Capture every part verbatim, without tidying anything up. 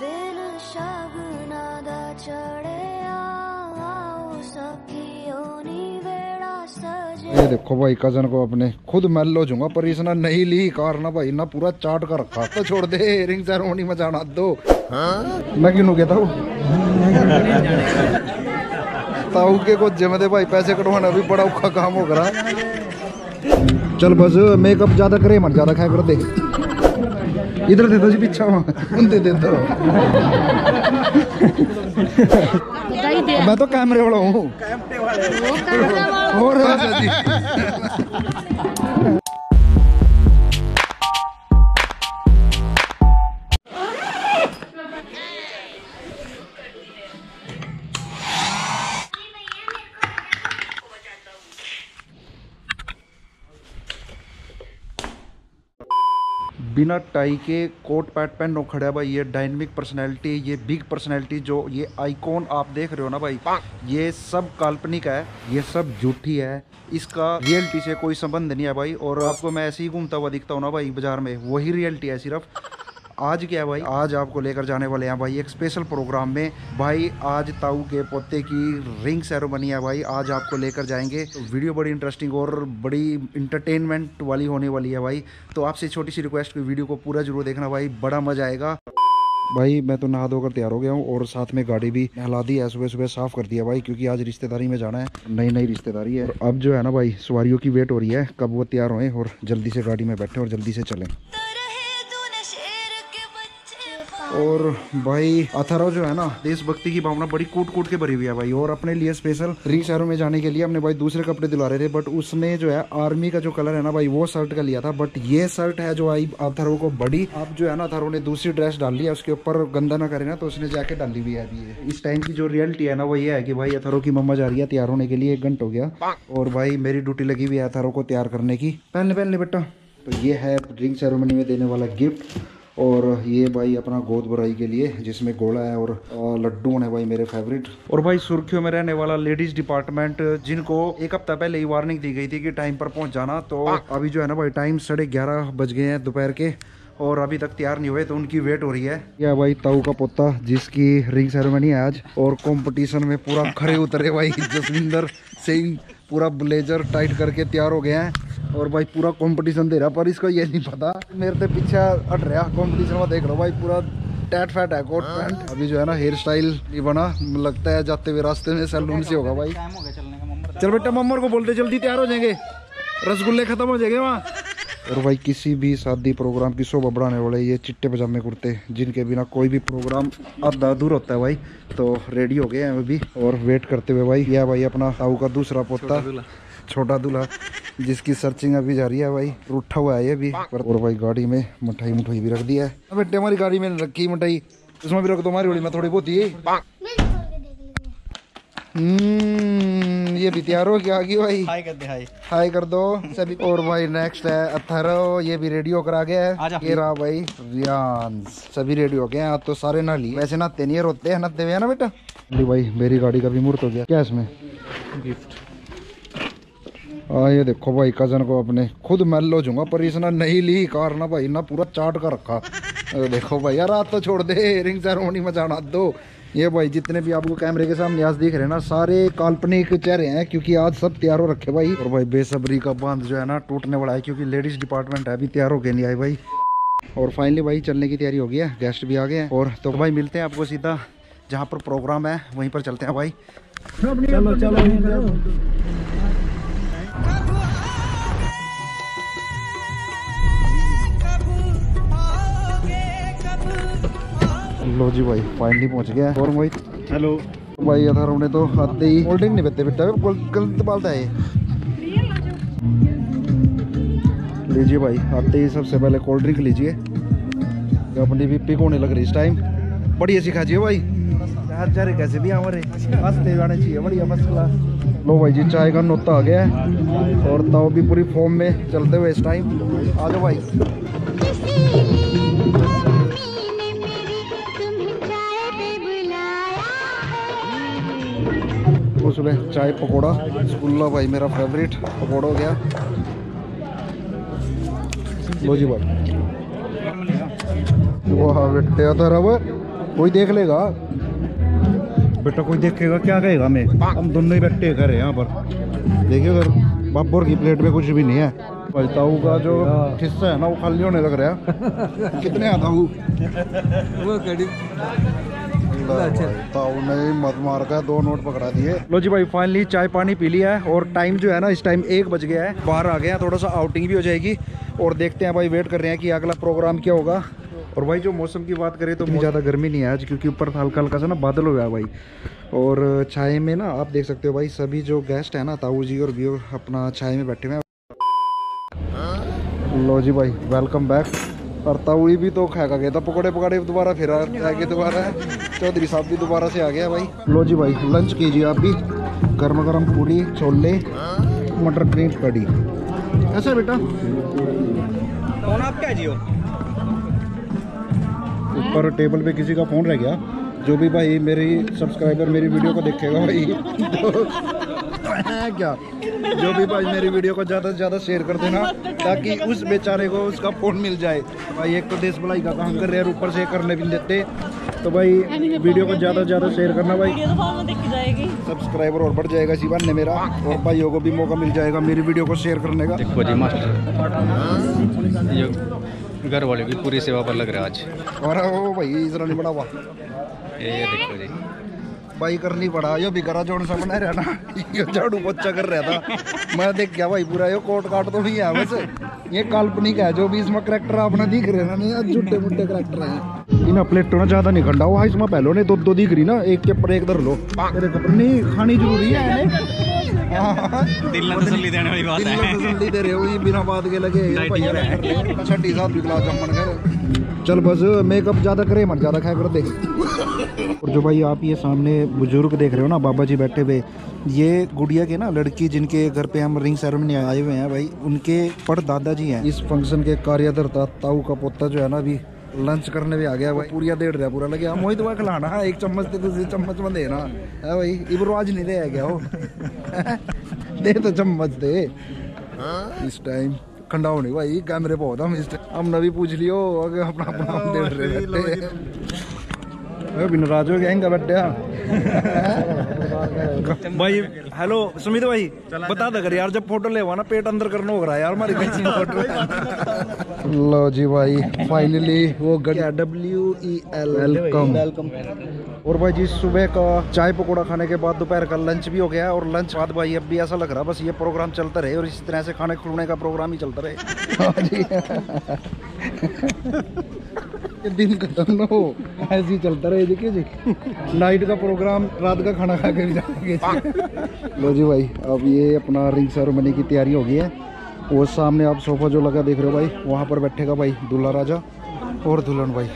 दिन शगुना ये देखो भाई कजन को अपने खुद मैल लो जूंगा पर इसने नहीं ली कार ना भाई, ना पूरा चाट कर रखा तो छोड़ दे रिंग सेरेमनी में जाना दो। हाँ? मैं क्यों कहता हूँ ताऊ के को जिम दे भाई, पैसे कटवाना भी बड़ा औखा काम हो करा। चल बस मेकअप ज्यादा करे मत, ज्यादा खाए कर दे इधर दे दो जी पीछा उन दे दे दो। मैं तो कैमरे वाला हूँ और बिना टाई के कोट पैट पहनो खड़ा भाई, ये डायनेमिक पर्सनैलिटी, ये बिग पर्सनैलिटी, जो ये आइकॉन आप देख रहे हो ना भाई, ये सब काल्पनिक है, ये सब झूठी है, इसका रियलिटी से कोई संबंध नहीं है भाई। और आपको मैं ऐसे ही घूमता हुआ दिखता हूँ ना भाई बाजार में, वही रियलिटी है सिर्फ। आज क्या है भाई, आज आपको लेकर जाने वाले हैं भाई एक स्पेशल प्रोग्राम में भाई। आज ताऊ के पोते की रिंग सेरेमनी है भाई, आज आपको लेकर जाएंगे। वीडियो बड़ी इंटरेस्टिंग और बड़ी इंटरटेनमेंट वाली होने वाली है भाई, तो आपसे छोटी सी रिक्वेस्ट की वीडियो को पूरा जरूर देखना भाई, बड़ा मजा आएगा भाई। मैं तो नहा धोकर तैयार हो गया हूँ और साथ में गाड़ी भी नहला दी है, सुबह सुबह साफ कर दिया भाई, क्योंकि आज रिश्तेदारी में जाना है, नई नई रिश्तेदारी है। अब जो है ना भाई सवारियों की वेट हो रही है कब वो तैयार होएं और जल्दी से गाड़ी में बैठें और जल्दी से चलें। और भाई अथर्व जो है ना, देशभक्ति की भावना बड़ी कूट कूट के भरी हुई है भाई, और अपने लिए स्पेशल रिंग सेरेमनी में जाने के लिए हमने भाई दूसरे कपड़े दिला रहे थे, बट उसने जो है आर्मी का जो कलर है ना भाई वो शर्ट का लिया था, बट ये शर्ट है जो आई अथर्व को बड़ी। अब जो है ना अथर्व ने दूसरी ड्रेस डाल ली है, उसके ऊपर गंदा ना करे ना तो उसने जाके डाली हुई है। अभी इस टाइम की जो रियलिटी है ना वो ये है कि भाई अथर्व की मम्मा जा रही है तैयार होने के लिए, एक घंटा हो गया, और भाई मेरी ड्यूटी लगी हुई है अथर्व को तैयार करने की। पहन ले पहन ले बेटा। तो ये है रिंग सेरेमनी में देने वाला गिफ्ट, और ये भाई अपना गोद भराई के लिए जिसमें गोला है और लड्डू है भाई मेरे फेवरेट। और भाई सुर्खियों में रहने वाला लेडीज डिपार्टमेंट, जिनको एक हफ्ता पहले ही वार्निंग दी गई थी कि टाइम पर पहुंच जाना, तो अभी जो है ना भाई टाइम साढ़े ग्यारह बज गए हैं दोपहर के और अभी तक तैयार नहीं हुए, तो उनकी वेट हो रही है। यह भाई ताऊ का पोता जिसकी रिंग सेरेमनी है आज, और कंपटीशन में पूरा खड़े उतरे भाई जसविंदर सिंह, पूरा ब्लेजर टाइट करके तैयार हो गया है और भाई पूरा कंपटीशन दे रहा, पर इसको ये नहीं पता मेरे से पीछे हट रहा कंपटीशन में। देख रहा भाई पूरा टैट फैट है कोट पैंट। अभी जो है ना हेयर स्टाइल नहीं बना, लगता है जाते हुए रास्ते में सैलून से होगा भाई। चल बेटा मम्मा को बोलते जल्दी तैयार हो जाएंगे, रसगुल्ले खत्म हो जाएंगे वहाँ। और भाई किसी भी शादी प्रोग्राम की शोभा बढ़ाने वाले ये चिट्टे पजामे कुर्ते, जिनके बिना कोई भी प्रोग्राम आधा अधूरा होता है भाई। तो रेडी हो गए हैं अभी और वेट करते हुए भाई। यह भाई अपना ताऊ का दूसरा पोता छोटा दूल्हा, जिसकी सर्चिंग अभी जा रही है भाई, उठा हुआ है ये भी। और भाई गाड़ी में मिठाई मुठाई भी रख दी है बेटे, हमारी गाड़ी में रखी मिठाई, उसमें भी रख दो हमारी वाली में थोड़ी बहुत। हम्म ये भी तैयार हो गया आगे भाई, हाय कर दे, हाय हाय कर दो सभी। और भाई नेक्स्ट है अथर्व, ये भी रेडियो करा गया है, ये रहा भाई रियान, सभी रेडियो हो गए हैं। तो सारे ना ली वैसे नाते नहीं रोते हैं, नाते हुए है ना बेटा। भाई मेरी गाड़ी का भी मुहूर्त हो गया, क्या इसमें गिफ्ट। हाँ ये देखो भाई कजन को अपने खुद मैल लो जूंगा पर इसने नहीं ली कार ना भाई, ना पूरा चाट कर रखा। देखो भाई यार रात तो छोड़ दे रिंग सेरेमनी में जाना दो। ये भाई जितने भी आपको कैमरे के सामने आज दिख रहे हैं ना, सारे काल्पनिक चेहरे हैं, क्योंकि आज सब तैयार हो रखे भाई। और भाई बेसब्री का बांध जो है ना टूटने वाला है, क्योंकि लेडीज डिपार्टमेंट है, अभी तैयार होके नहीं आई भाई। और फाइनली भाई चलने की तैयारी हो गई है, गेस्ट भी आ गए हैं। और तो भाई मिलते हैं आपको सीधा जहाँ पर प्रोग्राम है वहीं पर चलते हैं भाई। चलो चलो लो जी भाई फाइनली पहुंच गया। और भाई हेलो भाई अथर्व ने तो आते ही होल्डिंग नहीं बेचते बेटा, गलत पालता है। लीजिए भाई आते ही सबसे पहले कोल्ड ड्रिंक लीजिए, अपनी भी पिक होने लग रही इस टाइम, बढ़िया सी खाजिए भाई। चार कैसे भी हमारे हंसते जाने चाहिए, बढ़िया मस्त क्लास। लो भाई जी चाय का नोता आ गया है और ताऊ भी पूरी फॉर्म में चलते हुए इस टाइम। आ जाओ भाई। सुबह चाय पकोड़ा, रसगुल्ला भाई मेरा फेवरेट, पकोड़ा हो गया। लो जी भाई वाह बेटे अथर्व कोई देख लेगा बेटा, कोई देखेगा क्या कहेगा, मैं हम दोनों ही बैठे घर है यहाँ पर। देखिए अगर बाबूर की प्लेट में कुछ भी नहीं है। ताऊ का जो हिस्सा है ना वो खाली होने लग रहा है। कितने आता हूँ ताऊ ने मत मार का दो नोट पकड़ा दिए। लो जी भाई फाइनली चाय पानी पी लिया है और टाइम जो है ना इस टाइम एक बज गया है, बाहर आ गया, थोड़ा सा आउटिंग भी हो जाएगी और देखते हैं भाई, वेट कर रहे हैं कि अगला प्रोग्राम क्या होगा। और भाई जो मौसम की बात करें तो ज़्यादा गर्मी नहीं है आज, क्योंकि ऊपर हल्का हल्का सा ना बादल हो गया भाई। और चाय में ना आप देख सकते हो भाई सभी जो गेस्ट है ना ताऊ जी और भी अपना चाय में बैठे हुए हैं। लो जी भाई वेलकम बैक। और ताऊ भी तो खाएगा गया था पकौड़े पकौड़े दोबारा फिर आ गए, दोबारा चौधरी साहब भी दोबारा से आ गया भाई। लो जी भाई लंच कीजिए आप भी, गर्मा गर्म पूरी छोले मटर पनीर कड़ी। कैसा बेटा फोन आप क्या जियो? ऊपर टेबल पे किसी का फ़ोन रह गया, जो भी भाई मेरी सब्सक्राइबर मेरी वीडियो को देखेगा भाई तो क्या जो भी भाई मेरी वीडियो को ज़्यादा से ज़्यादा शेयर कर देना ताकि उस बेचारे को उसका फ़ोन मिल जाए। भाई एक तो देश भलाई का काम कर रहे हैं ऊपर से करने भी देते, तो भाई वीडियो को ज़्यादा से ज़्यादा शेयर करना भाई, सब्सक्राइबर और बढ़ जाएगा इसी बहाने मेरा, और भाइयों को भी मौका मिल जाएगा मेरी वीडियो को शेयर करने का। देखो जी मास्टर घर वाले की पूरी सेवा पर लग रहा है आज। और वो भाई इस तरह नहीं बना हुआ ये देखो जी भाई करनी पड़ा, यो भी करा जोड़ सा बना रहा ना, ये झाड़ू पोछा कर रहा था मैं देख गया भाई पूरा। यो कोट काट तो नहीं है बस, ये काल्पनिक है जो भी इसमें करैक्टर अपना दिख रहे ना, नहीं झूठे मुठे करैक्टर है इन प्लेटों ने ज्यादा नहीं खंडा हुआ इसमें। पहलो ने दो दो दिख रही ना, एक के ऊपर एक धर लो, नहीं खानी जरूरी है। दिल में तसल्ली देने वाली बात है, दिल में तसल्ली दे रहे हो ये बिना बात के लगे छठी साथ बिगला जमन कर चल बस मेकअप ज्यादा करे मन ज्यादा खाया कर देख। और जो भाई आप ये सामने बुजुर्ग देख रहे हो ना बाबा जी बैठे हुए, ये गुड़िया के ना लड़की जिनके घर पे हम रिंग सेरेमनी आए हुए हैं भाई, उनके परदादा जी हैं। इस फंक्शन के कार्यधर्ता ताऊ का पोता जो है ना अभी लंच करने भी आ गया भाई, पूरा देड़ रहा पूरा लगे हम वही दवा खिलाना है, एक चम्मच से दूसरी चम्मच में देना है भाई, इबरवाज नहीं दे गया हो दे तो चम्मच दे। इस टाइम खंडा होने भाई कैमरे बहुत हम इस टाइम हमने भी पूछ लियो अगर अपना अपना हम देड़ रहे बिना राज हो गएंगे बट्टे भाई। हेलो सुमित भाई बता दो यार जब फोटो लेवा ना पेट अंदर करना हो रहा यार हमारी फोटो। लो जी भाई फाइनली वो गया डब्ल्यू ई एल वेलकम। और भाई जी सुबह का चाय पकौड़ा खाने के बाद दोपहर का लंच भी हो गया, और लंच बाद भाई अब भी ऐसा लग रहा बस ये प्रोग्राम चलता रहे और इसी तरह से खाने खुलने का प्रोग्राम ही चलता रहे दिन खत्म ना हो ऐसे ही चलता रहे। देखिए जी नाइट का प्रोग्राम रात का खाना खा के जाएंगे। लो जी भाई अब ये अपना रिंग सेरेमनी की तैयारी हो गई है, वो सामने आप सोफा जो लगा देख रहे हो भाई वहाँ पर बैठेगा भाई दूल्हा राजा और दुल्हन भाई।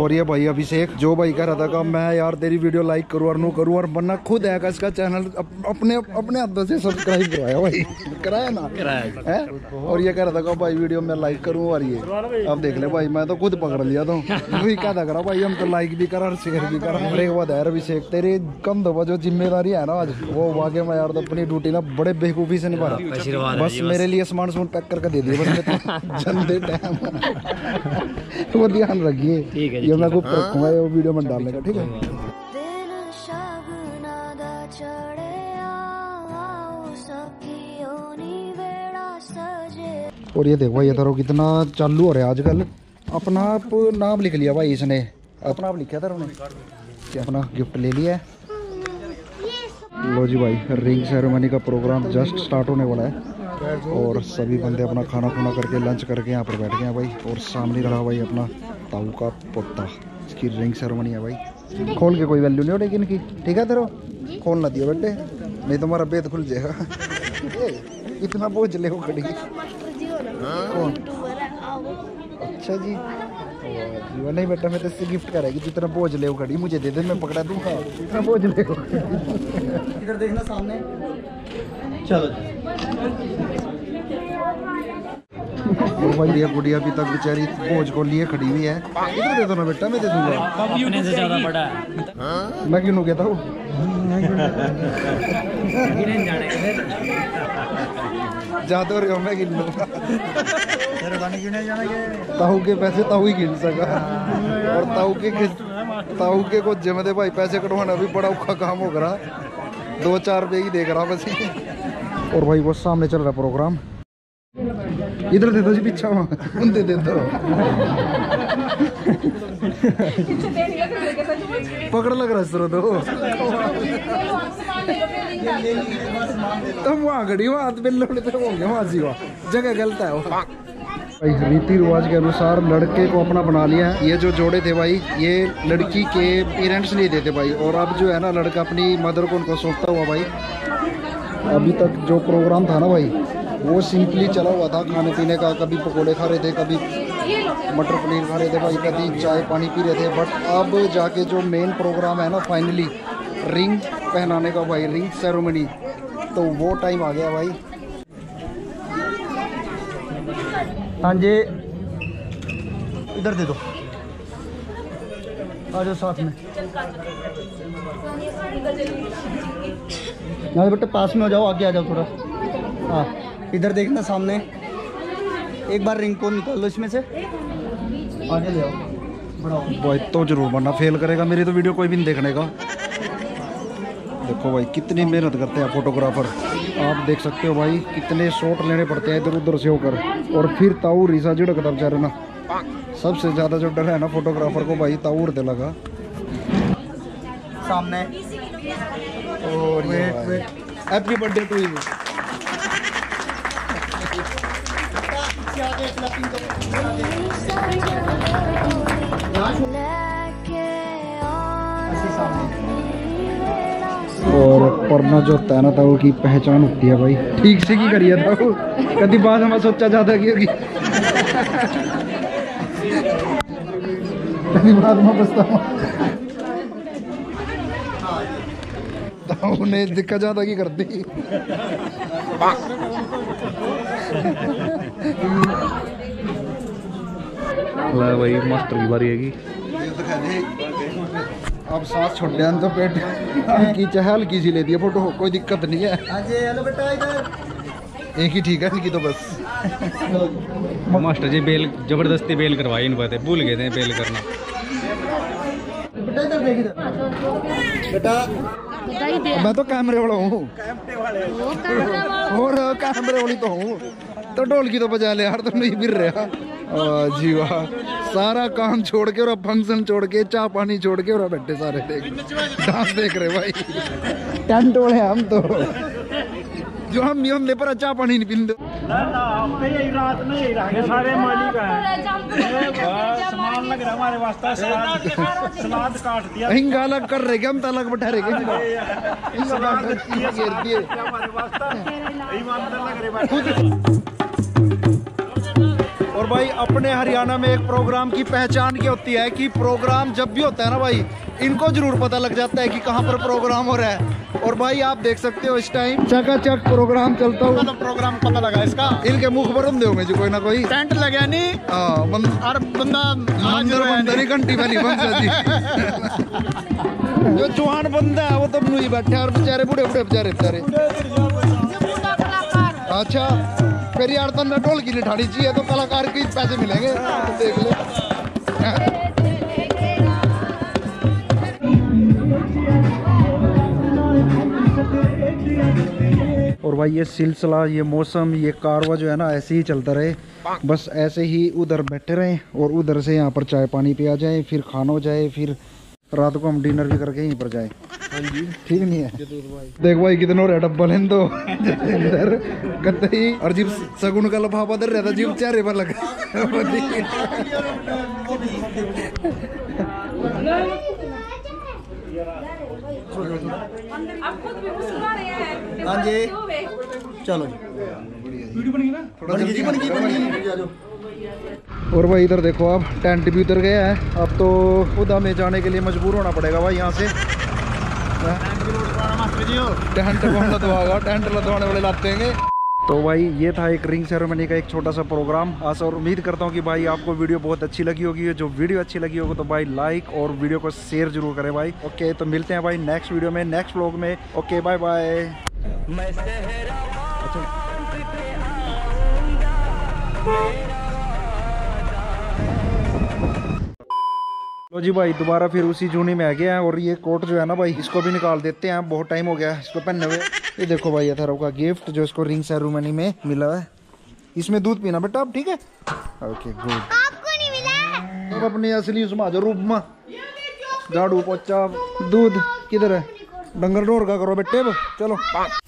और ये भाई अभिषेक जो भाई कह रहा था कि मैं यार तेरी वीडियो लाइक करूँ और नो करूँ, और बन्ना खुद है का इसका चैनल अप, अपने अपने हाथों से सब्सक्राइब करवाया भाई कराया ना कराया है। और ये कह रहा था कि भाई वीडियो मैं लाइक करूँ, और ये अब देख ले भाई मैं तो खुद पकड़ लिया था वही क्या था करा भाई, हम तो लाइक भी करा और शेयर भी करा। और एक बात है अभिषेक तेरे कम दबा जो जिम्मेदारी है ना आज वो वाकई मैं यार अपनी ड्यूटी ना बड़े बेवकूफ़ी से निभा रहा, बस मेरे लिए सामान सुन पैक करके दे दिए बस जल्दी टाइम तो वो ध्यान रखिए ठीक है, ये मैं गुप्त रखूंगा ये वीडियो में डालने का ठीक है। और ये देखो ये धरो कितना चालू हो रहा है आजकल, अपना आप नाम लिख लिया भाई इसने, अपना आप लिखा था उन्होंने, अपना गिफ्ट ले लिया है। लो जी भाई रिंग सेरेमनी का प्रोग्राम जस्ट स्टार्ट होने वाला है, और सभी बंदे अपना खाना खुना करके लंच करके यहाँ पर बैठ गए हैं भाई। और सामने रहा भाई अपना ताऊ का पोता, इसकी रिंग सेरेमनी है भाई, खोल के कोई वैल्यू नहीं होगी इनकी ठीक है तेरो, खोल ना दियो बेटे नहीं तुम्हारा बेत खुल जाएगा इतना बोझ ले हो खड़ी। अच्छा जी जीवन नहीं बेटा मैं तुझसे गिफ्ट कराएगी, जितना बोझ ले हो खड़ी मुझे दे दे मैं पकड़ा दूंगा इतना बोझ ले हो। इधर देखना सामने चलो। वो भाई ये बुढ़िया भी तक बेचारी बोझ को लिए खड़ी हुई है। इधर दे दो ना बेटा, मैं दे दूंगा, अपने से ज्यादा बड़ा है। मैं क्यों कहता हूँ जादू रो मैं गिन ताऊ के पैसे ताऊ ही गिन सका। और ताऊ के ताऊ के को जिम्मेदे भाई पैसे कटवाना भी बड़ा औखा काम हो रहा, दो चार रुपये ही देख रहा बस। और भाई वो सामने चल रहा प्रोग्राम, इधर दे दो जी पीछा उन दे दे दो पकड़ लग रहा सर दो तब वहाँ खड़ी वहाँ हाथ पे लौड़े पे हो गया, वहाँ जी वहाँ जगह गलत है। वहाँ रीति रिवाज के अनुसार लड़के को अपना बना लिया है। ये जो जोड़े थे भाई ये लड़की के पेरेंट्स नहीं देते भाई, और अब जो है ना लड़का अपनी मदर को उनको सौंपता हुआ भाई। अभी तक जो प्रोग्राम था ना भाई वो सिंपली चला हुआ था खाने पीने का, कभी पकोड़े खा रहे थे, कभी मटर पनीर खा रहे थे भाई, कभी चाय पानी पी रहे थे। बट अब जाके जो मेन प्रोग्राम है ना फाइनली रिंग पहनाने का भाई, रिंग सेरेमनी, तो वो टाइम आ गया भाई। हाँ जी इधर दे दो, आ जाओ साथ में, ना बेटा पास में हो जाओ, आगे आ जाओ थोड़ा। हाँ इधर देखना सामने, एक बार रिंग को निकाल लो इसमें से, आगे ले आओ। भाई तो जरूर बनना, फेल करेगा मेरी तो वीडियो कोई भी नहीं देखने का। देखो भाई कितनी मेहनत करते हैं फोटोग्राफर, आप देख सकते हो भाई कितने शॉट लेने पड़ते हैं इधर उधर से होकर। और फिर ताऊ रिसा जी डकता बेचारे ना, सबसे ज़्यादा जो डर है ना फोटोग्राफर को भाई ताऊ उड़ते लगा सामने। और हैप्पी बर्थडे टू यू। और पढ़ना जो तैना था की पहचान होती है भाई, ठीक से की करिए था वो कभी बात हमें सोचा जाता कि होगी कभी बात हमें बसता हूँ उन्हें दिक्कत जाता की करती ला भाई मास्टर की बारी है। अब सांस छोड़ दिया तो पेट की चहल की सी ले दी फोटो, कोई दिक्कत नहीं है, एक ही ठीक है इनकी तो बस। मास्टर जी बेल जबरदस्ती बेल करवाई इन पर, भूल गए थे बेल करना। बेटा मैं तो कैमरे वाला हूँ, और कैमरे वाली तो हूँ, तो ढोल की तो बजा ले यार, तुम नहीं गिर रहा जी वाह। सारा काम छोड़ के और फंक्शन छोड़ के चाह पानी छोड़ के और बैठे सारे देख डांस देख रहे भाई टेंट वाले हम तो जो हम नियम ले पर चाह पानी नहीं पीते रात में ये सारे मालिक हैं, सामान लग रहा हमारे वास्ता, सलाद काट दिया हिंगा अलग कर रहे हम तो अलग बैठा रहे। और भाई अपने हरियाणा में एक प्रोग्राम की पहचान क्या होती है कि प्रोग्राम जब भी होता है ना भाई इनको जरूर पता लग जाता है कि कहाँ पर प्रोग्राम हो रहा है। और भाई आप देख सकते हो इस टाइम चकाचक प्रोग्राम चलता हुआ, मतलब प्रोग्राम पता लगा इसका, इनके मुख पर हम देंगे जी कोई ना कोई टेंट लगा नहीं बंदा बंदर घंटी वाली जो चौहान बंदा है वो तो नहीं बैठे और बेचारे बूढ़े बूढ़े बेचारे बेचारे अच्छा फिर यार तो ढोल की निठानी चाहिए तो कलाकार के पैसे मिलेंगे तो देख लो। और भाई ये सिलसिला ये मौसम ये कारवा जो है ना ऐसे ही चलता रहे, बस ऐसे ही उधर बैठे रहे और उधर से यहाँ पर चाय पानी पिया जाए, फिर खाना हो जाए, फिर रात को हम डिनर भी करके यहीं पर जाए। ठीक नहीं है भाई। देख भाई कितने और डब्बल हैं तो इधर गत्ते और जीप सगुन का लफाफा दे रहा था, जीप चेहरे पर लगा जी। चलो वीडियो बन गई ना, बन गई बन गई। और भाई इधर देखो आप टेंट भी उतर गया है, अब तो खुद हमें जाने के लिए मजबूर होना पड़ेगा भाई यहाँ से। टेंट टेंट लगवाने वाले लाते हैं। तो भाई ये था एक रिंग सेरेमनी का एक छोटा सा प्रोग्राम आज, और उम्मीद करता हूँ कि भाई आपको वीडियो बहुत अच्छी लगी होगी। जो वीडियो अच्छी लगी होगी तो भाई लाइक और वीडियो को शेयर जरूर करें भाई। ओके तो मिलते हैं भाई नेक्स्ट वीडियो में, नेक्स्ट व्लॉग में। Okay bye bye. लो जी भाई दोबारा फिर उसी जूनी में आ गया है, और ये कोट जो है ना भाई इसको भी निकाल देते हैं, बहुत टाइम हो गया है इसको पहने हुए। ये देखो भाई अथर्व का गिफ्ट जो इसको रिंग सेरेमनी में मिला है। इसमें दूध पीना बेटा आप, ठीक है? Okay good. आपको नहीं मिला अब अपने असली उसमें आ जाओ, रूप में झाड़ू पोछा दूध किधर है, डंगर डोर का करो बेटे चलो।